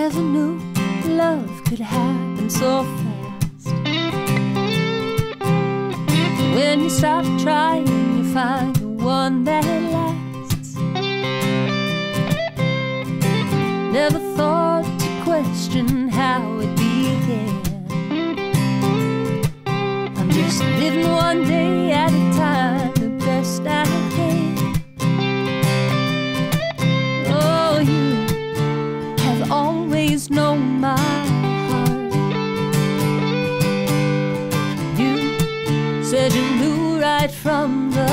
Never knew love could happen so fast. When you stop trying, you find the one that lasts. Never thought to question how it began. I'm just living one day at a time, the best I can. Oh, you have always known my heart. You said you knew right from the